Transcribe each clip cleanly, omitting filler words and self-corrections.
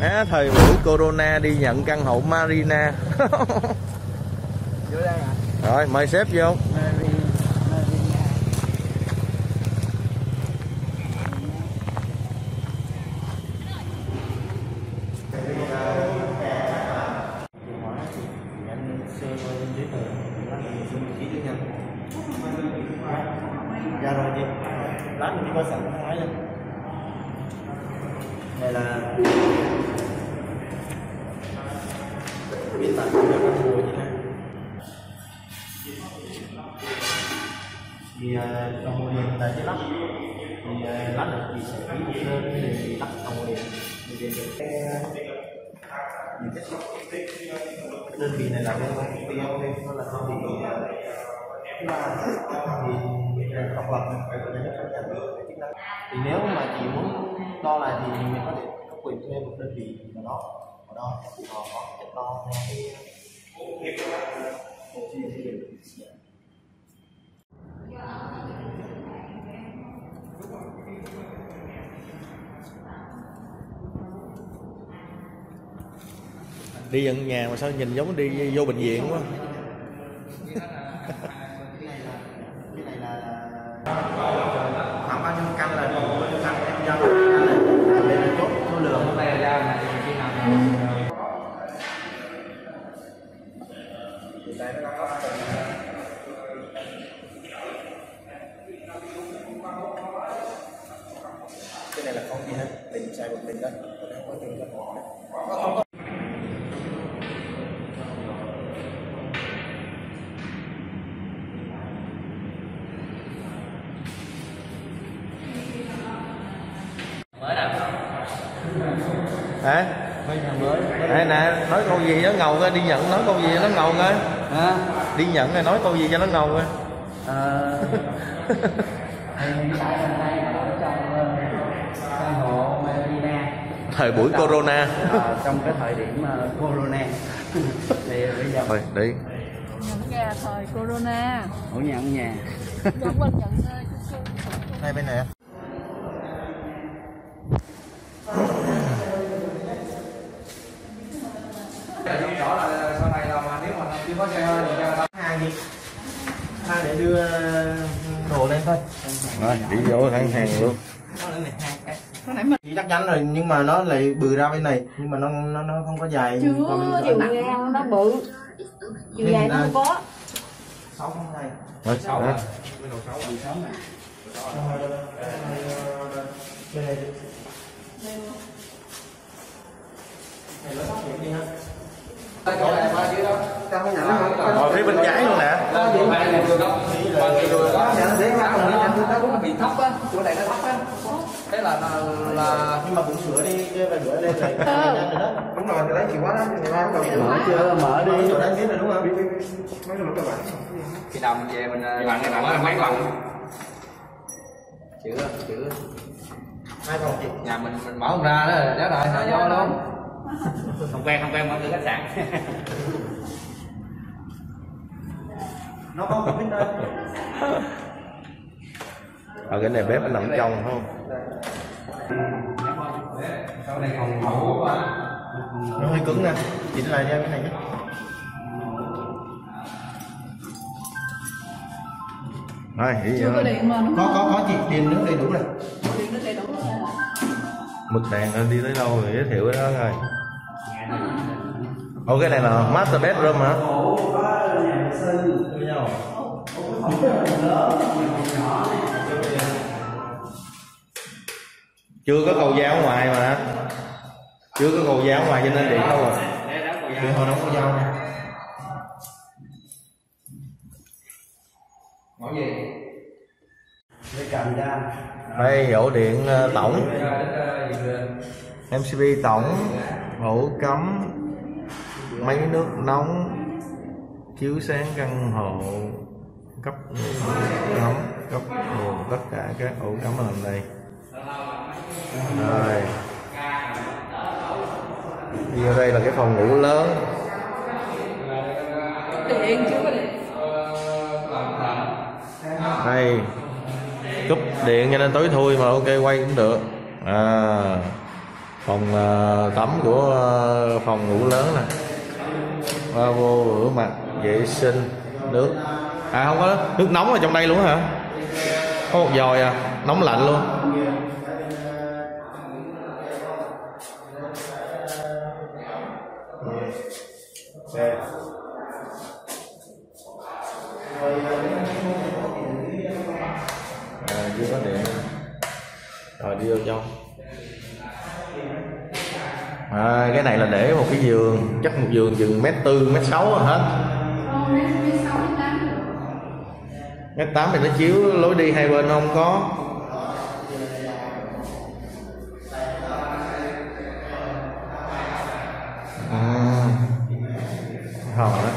Á, thời buổi Corona đi nhận căn hộ Marina. Vô đây à? Rồi, mời sếp vô. Đây là biết tặng cho các cô chứ ha. Thì đồng điện tại cái lắp thì lắp được thì sẽ ký đơn để lắp đồng điện để được cái đơn vị này là đơn vị tư nhân, nó là đơn vị thì không lập phải có giấy phép nhà nước. Thì nếu mà chị muốn đo lại thì mình có thể có quyền thuê một đơn vị nào đó ở đó thì họ có thể đo theo đi nhận nhà mà sao nhìn giống đi vô bệnh viện quá. Cái này là không gì hết, mình xài một mình đó, không có tiền đó. Mới làm hả? Mới nè, nói câu gì nó ngầu ra, đi nhận nói câu gì nó ngầu ra. Hả? Đi nhận rồi nói câu gì cho nó ngầu ra. Thời buổi Corona, trong cái thời điểm Corona thì bây giờ thôi đi nhận nhà thời Corona, ở nhà ông nhà nhận bên đây bên này. Rõ là sau này là mà nếu mà chưa có xe hơi thì ra hai để đưa đồ lên thôi. Rồi đi vô thẳng hàng luôn. Chỉ chắc chắn rồi nhưng mà nó lại bự ra bên này, nhưng mà nó không có dài. Chưa, chiều ngang nó bự, chiều dài nó không có. 6 này. Rồi 6 này. Ngồi phía bên trái luôn nè. Bị thấp á, chỗ này nó thấp á. Thế là nhưng mà cũng sửa đi, bữa lên này. Đúng rồi, thì lấy chìa khóa đó, thì ra mở đi. Chỗ đấy biết rồi đúng không? Mấy lần các bạn. Khi nào về mình bạn mấy lần. Chữ. Hai phòng chị, nhà mình mở không ra đó, đó rồi, sao vô luôn. Không quen mở cửa khách sạn. Nó có biết đâu. Ở cái này bếp nó nằm trong không? Nó hơi cứng nè, chỉnh lại ra cái này nhé. Rồi, có chị điện nước đầy đủ này. Mực đèn đi tới đâu rồi giới thiệu đó rồi. Ồ cái này là master bedroom hả? Chưa có cầu giao ngoài mà. Chưa có cầu giao ngoài cho nên điện đâu rồi. Điện hồi nó không giao nè. Mẫu gì? Để cầm ra. Đây ổ điện tổng. MCB tổng, ổ cắm, máy nước nóng, chiếu sáng căn hộ, cấp nóng, cấp nguồn, tất cả các ổ cắm ở đây. Rồi. Đi ở đây là cái phòng ngủ lớn. Đây. cúp điện cho nên tối thui mà ok quay cũng được. À, phòng tắm của phòng ngủ lớn nè, qua vô rửa mặt vệ sinh nước, à không có nước nóng ở trong đây luôn hả, có một vòi à, nóng lạnh luôn. Chưa có điện rồi đi vô trong. À, cái này là để một cái giường, chắc một giường chừng 1m4, 1m6 hết. 1m8 thì nó chiếu lối đi hai bên không có. À, hồng đó.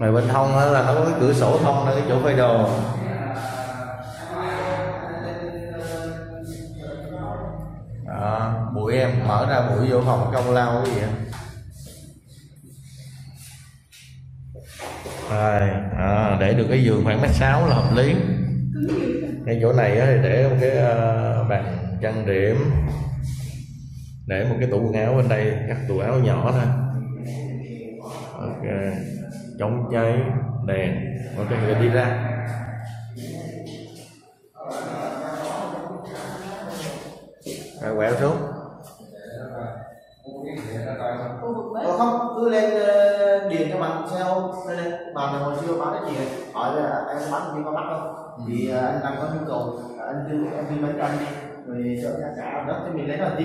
Rồi bên thông đó là nó có cái cửa sổ thông ở cái chỗ phơi đồ. À, bụi em mở ra bụi vô phòng công lao cái gì vậy? À, để được cái giường khoảng 1m6 là hợp lý. Ngay chỗ này thì để một cái bàn trang điểm, để một cái tủ quần áo bên đây, các tủ áo nhỏ thôi. Ok, chống cháy, đèn, ok người đi ra. Rồi quẹo xuống. Ủa không, cứ lên điện cho bạn xe ôm, lên bạn hồi xưa bán cái gì hỏi là anh bán gì có bắt không? Thì anh đang có nhu cầu, anh đưa em đi bán tranh đi, rồi chọn giá cả đó thì mình lấy vào tí.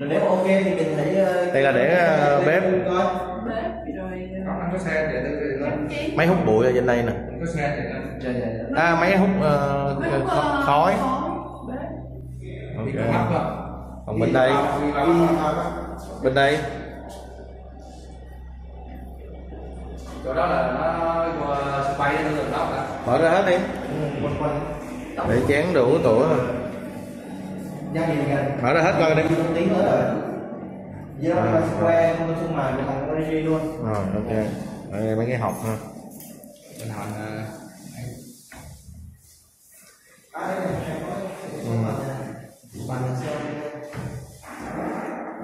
Rồi nếu ok thì mình thấy. Đây là để bếp. Còn có xe để máy hút bụi ở trên đây nè. Có xe để à máy hút khói. Okay. Còn bên đây, bên đây chỗ đó là nó bay lên đường đó cả. Mở ra hết đi. Để chén đủ tuổi. Mở ra hết coi đi. Rồi ok. Đây mấy cái hộp ha.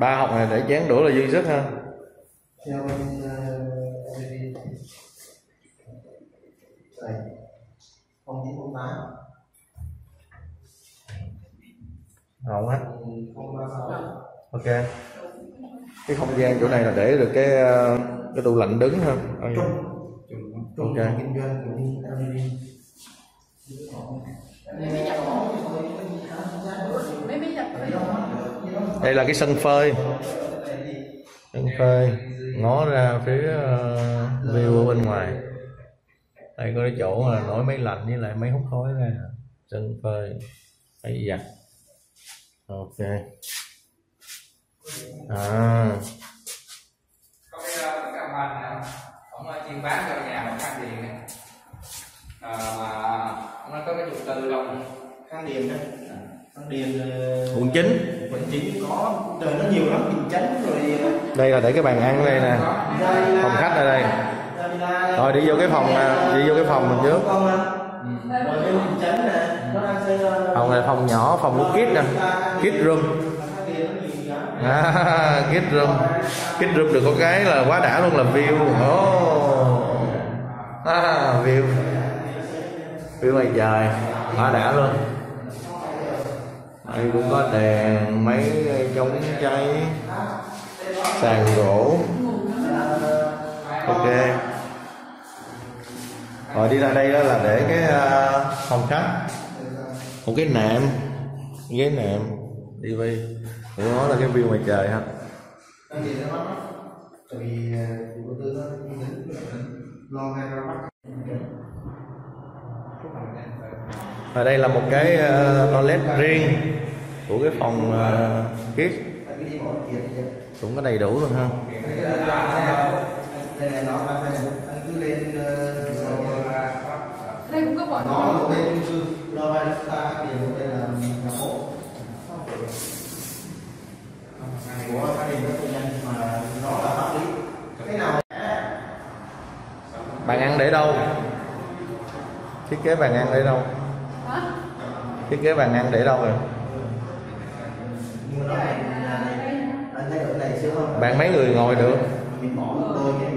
Ba học này để chén đũa là dư sức ha. Rộng hết. Ok. Cái không gian chỗ này là để được cái tủ lạnh đứng ha. Ok. Đây là cái sân phơi, sân phơi ngó ra phía view ở bên ngoài. Đây có cái chỗ là nổi máy lạnh với lại máy hút khói ra, sân phơi, máy giặt. Ok. À. Có cái bàn này ông chuyên bán cho nhà mà khang điện này, mà có cái trục từ lòng khang điện đó. Quận 9 có trời nó nhiều lắm, Bình Chánh rồi. Đây là để cái bàn ăn đây nè, phòng khách ở đây. Rồi đi vô cái phòng, đi vô cái phòng mình trước. Phòng này phòng nhỏ, phòng của kids nè, kids room. À, kids room được có cái là quá đã luôn là view. À, view ngoài trời, quá đã luôn. Đây cũng có đèn, máy chống cháy, sàn gỗ. Ok. Rồi đi ra đây đó là để cái phòng khách, một cái nệm, ghế nệm, TV. Cũng nói là cái view ngoài trời ha. Ở đây là một cái toilet riêng của cái phòng kids, cũng có đầy đủ luôn ha. Bạn ăn để đâu? Thiết kế bàn ăn để đâu? Hả? Thiết kế bàn ăn để đâu rồi? Bạn mấy người ngồi được? 4 người.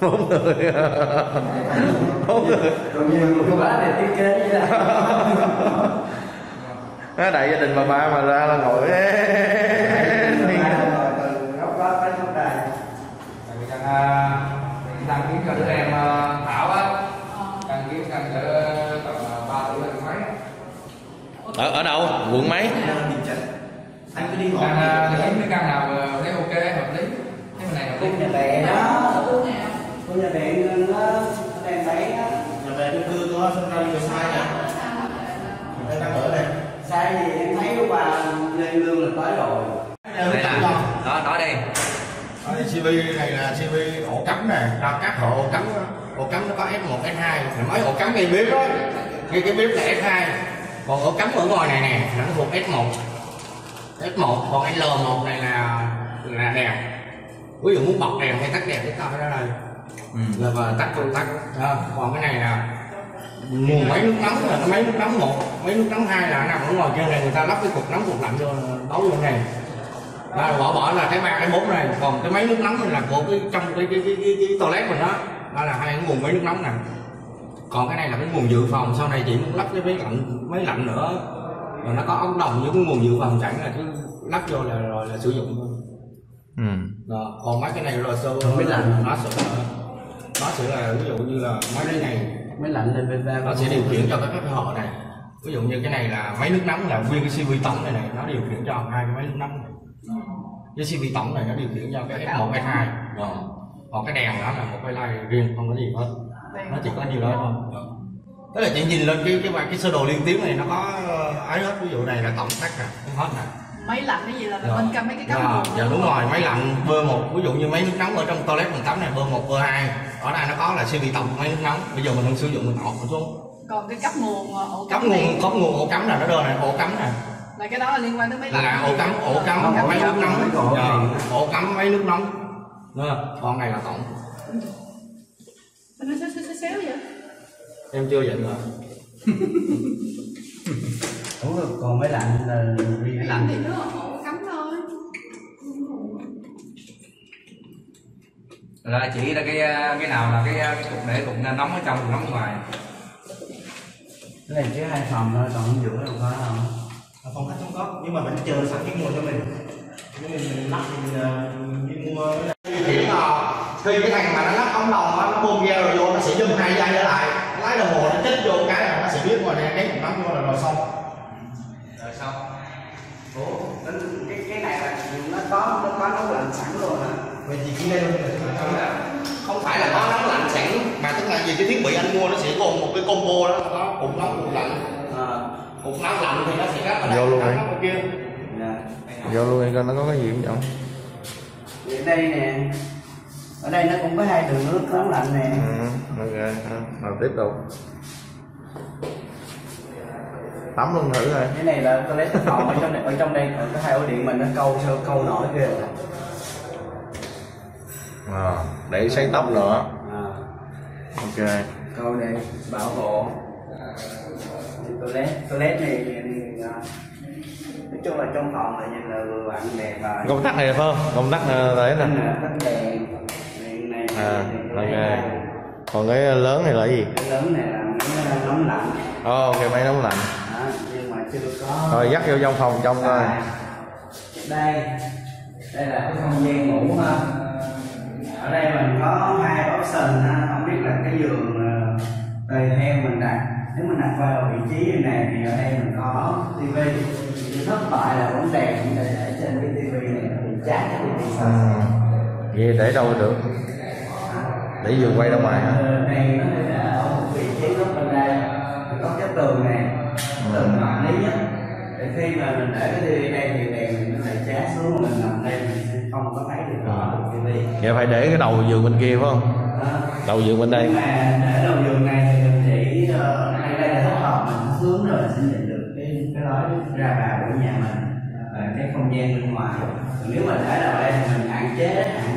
4 người. Nó đại gia đình bà ba mà ra là ngồi đăng ký cho đứa em Thảo á, đăng ký cho tầm 3 tuổi lên mấy. Ở đâu? Quận mấy? Anh cứ đi hỏi cái căn nào thấy ok hợp lý. Cái này hợp lý. Nhà bè đó. Cô nhà bè nó đang bán đó. Nhà bè chung cư có sân ra nhiều sai nè. Đây đang ở đây. Sai thì em thấy qua lên lương là tới rồi. Đó, nói đi. CV này là CV ổ cắm nè, các ổ cắm nó có F1, F2, mấy ổ cắm ngay bếp đó, ngay cái bếp là F2, còn ổ cắm ở ngoài này nè, nó thuộc F1, còn L1 này là đèn, ví dụ muốn bật đèn hay tắt đèn thì tao phải ra đây, là tắt, còn cái này là nguồn máy nước nóng là máy nước nóng 1, máy nước nóng 2 là nằm ở ngoài kia này, người ta lắp cái cục nóng cục lạnh vô đấu vô này. Là bỏ là cái 3 cái 4 này, còn cái máy nước nóng này là của cái trong cái toilet mình đó, đó là 2 cái nguồn máy nước nóng nè. Còn cái này là cái nguồn dự phòng, sau này chị muốn lắp cái máy lạnh nữa, rồi nó có ống đồng với cái nguồn dự phòng sẵn là cứ lắp vô là rồi là sử dụng thôi. Rồi, còn mấy cái này rồi sơ máy lạnh nó sẽ là ví dụ như là mấy cái này máy lạnh lên nó sẽ điều khiển cho các hộ này. Ví dụ như cái này là máy nước nóng là nguyên cái CV tổng này nó điều khiển cho 2 cái máy nước nóng này. Cái CV tổng này nó điều khiển cho cái F1, F2 rồi. Còn cái đèn đó là một cái line riêng, không có gì hết. Nó chỉ có nhiều đó thôi. Tức là chị nhìn lên cái sơ đồ liên tiếng này nó có ấy hết, ví dụ này là tổng tắc nè, không hết nè. Máy lạnh cái gì là bên cạnh mấy cái cáp nguồn. Dạ đúng rồi, máy lạnh B1, ví dụ như máy nước nóng ở trong toilet mình tắm này B1, B2. Ở đây nó có là CV tổng máy nước nóng. Bây giờ mình không sử dụng mình ọc nó xuống. Còn cái cấp nguồn ổ cắm là nó đưa này, ổ cắm này. Là cái đó là liên quan tới mấy là ổ cắm máy nước nóng, ổ cắm máy nước nóng. Con này là tổng. Nó xéo vậy? Em chưa dịnh mà. Đúng, còn máy lạnh là lạnh thì nó ổ cắm thôi. Là chỉ là cái nào là cái cục để cục nóng ở trong, cục nóng ngoài. Cái này chỉ 2 phòng thôi, còn không giữa đâu có không? Phòng khách không có, nhưng mà vẫn chờ sẵn cái nguồn cho mình. Nếu mình lắp thì đi mua cái này. Điểm là khi cái thằng mà nó lắp ống đồng nó bơm ra rồi vô nó sẽ dừng 2 giây trở lại. Lái đồng hồ nó chết vô cái này nó sẽ biết rồi nè, cái nó vô là rồi xong. Rồi xong. Ủa, cái này là nó có nóng lạnh sẵn rồi hả? Vậy thì chỉ đây thôi. Không phải là có nóng lạnh sẵn mà tức là vì cái thiết bị anh mua nó sẽ gồm một cái combo đó, nó cũng nóng cũng lạnh. Cục nóng lạnh thì nó sẽ vô luôn này. Vô luôn đi coi nó có cái gì không? Vậy đây nè. Ở đây nó cũng có 2 đường nước nóng lạnh nè. Ok, rồi tiếp tục. Tắm luôn thử rồi. Cái này là toilet phòng, ở trong đây còn có 2 ổ điện mình nó câu nổi kìa. Để sấy tóc nữa. Ok. Câu này bảo hộ. Toilet này nói chung là trong phòng là nhìn là bạn đẹp và công tắc này đẹp không? Công tắc đấy nè. Này. Còn cái lớn này là gì? Cái lớn này là máy nóng lạnh. Ok, máy nóng lạnh. Đó, nhưng mà chưa có. Rồi dắt vô trong phòng trong thôi. Đây là cái không gian ngủ ha. Ở đây mình có 2 option ha, không biết là cái giường tùy theo mình đặt. Nếu mình đặt vào vị trí như này thì ở đây mình có TV. Thì thất bại là bóng đèn thì để trên cái TV này nó bị chát cái TV sau. Vậy để đâu được? Để vừa quay ra ngoài hả? Này nó ở một vị trí góc bên đây. Mình có cái tường này, tường hợp lý nhất. Để khi mà mình để cái TV đây thì đèn mình nó lại chát xuống, mình nằm đây mình sẽ không có thấy được rõ được TV. Vậy phải để cái đầu giường bên kia phải không? Đầu giường bên đây. Nhưng mà để đầu giường này thì mình chỉ rồi sẽ nhận được cái lối ra vào của nhà mình, cái không gian bên ngoài. Nếu mình để đầu đây thì mình hạn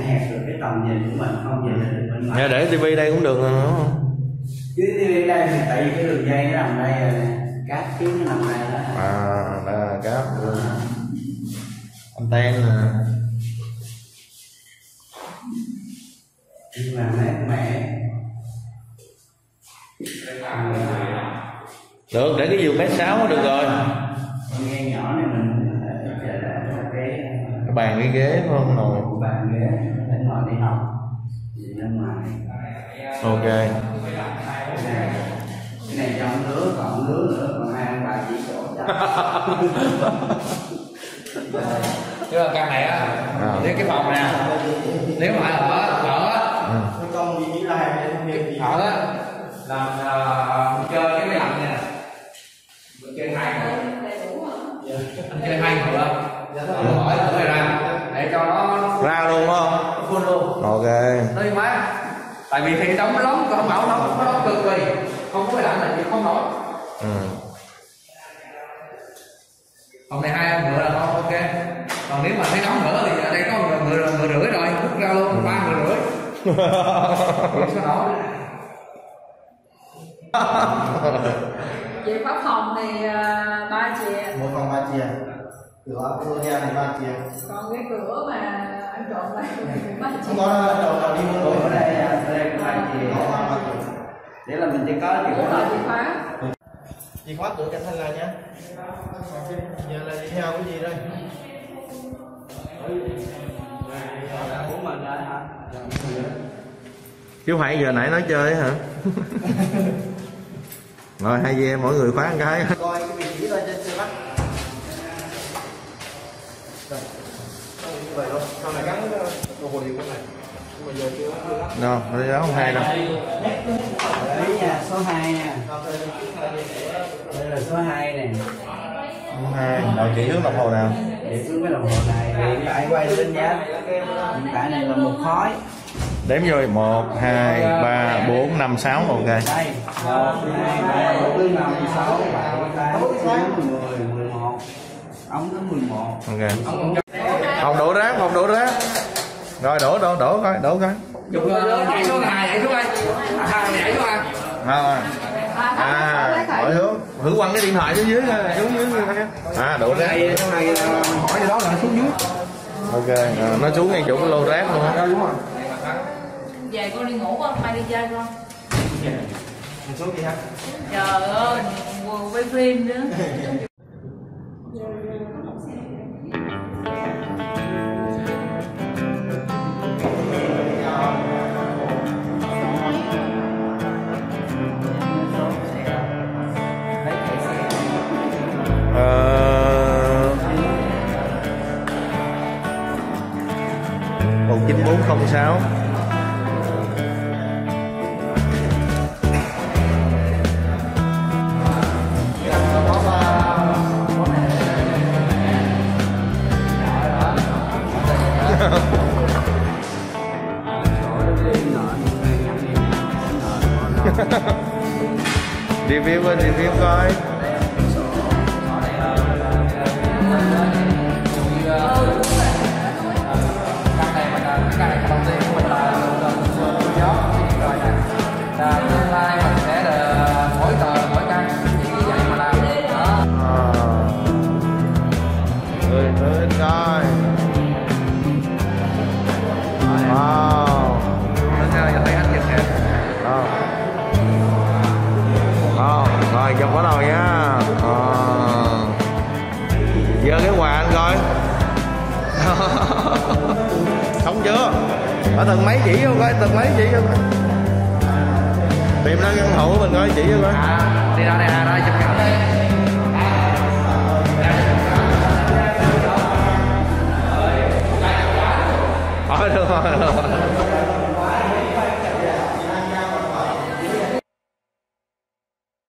hẹp được cái tầm nhìn của mình, không nhìn được bên ngoài. Để tivi đây cũng được rồi, đúng không? Chứ đi đây thì tại vì cái đường dây nó nằm đây rồi nè, cáp chứ nó nằm đây đó. À, đây là cáp anten nè. Nhưng mà mát mẻ. Được, để cái dù mét 6 được rồi. Con nghe nhỏ này mình cái bàn cái ghế phải không nội? Bàn ghế để ngồi đi học. Ok. Cái này trong nước còn nước nữa còn hai ông bà chỉ chỗ. Chứ căn này á, nếu cái phòng nè, nếu mà ở con đi lại thì ở á là chơi cái máy lạnh nè, chơi hai người, chơi hai người hỏi thử này ra để cho nó ra luôn không? Full luôn. Ok. Nói má, tại vì thì đóng lắm còn bảo nó cực kỳ, không có máy lạnh là thì không nổi. Hôm nay hai ông ngựa là không ok. Còn nếu mà thấy nóng nữa thì ở đây có người rưỡi rồi, hút ra luôn 3 người rưỡi. Vậy pháp phòng thì 3 triệu. Một phòng 3 triệu. Cửa mua ra thì 3 triệu. Còn cái cửa mà ăn trộm lại không có đầu nào đi mua ở đây cũng 2 triệu. Để là mình chỉ có cửa thôi. Chìa khóa cửa canh thanh là nha. Giờ là đi theo cái gì đây? Của mình rồi hả? Chứ phải giờ nãy nói chơi hả? Rồi hai ve mỗi người khóa một cái. Coi cái vị trí lên trên xe bắt. Rồi, sau này gắn đồ hồ điều con này. Bây giờ chưa lắp. Rồi, đó không hay đâu. Đấy nha, số 2 nha. Đây là số 2 nè. Số 2, rồi chỉ hướng đồng hồ nào? Chỉ hướng cái đồng hồ này, hiện tại quay lên giá. Hiện tại này là một khối. Đếm vô 1 2 3 4 5 6 ok. 1 2 3 4 5 6 7 8 9 10 11. Ống tới 11. Ok. Không đổ rác, không đổ rác. Rồi đổ coi, đổ coi. Chụp cái số 2 vậy xuống anh. Nhảy xuống anh. À, hỏi thử quăng cái điện thoại xuống dưới xuống. À, đổ rác. Số 2 hỏi cái đó là xuống dưới. Ok, nó xuống ngay chỗ cái lô rác luôn á. Đúng rồi. Về con đi ngủ con, mai đi chơi con. Mình xuống đi ha. Trời ơi, buồn quay phim nữa. Còn 9406 review coi. Không chưa? Ở tầng mấy chỉ không coi, tầng mấy chỉ không coi. Tìm ra căn hộ của mình coi chỉ không coi. Đi ra đây ra chụp cảnh đi. Được rồi.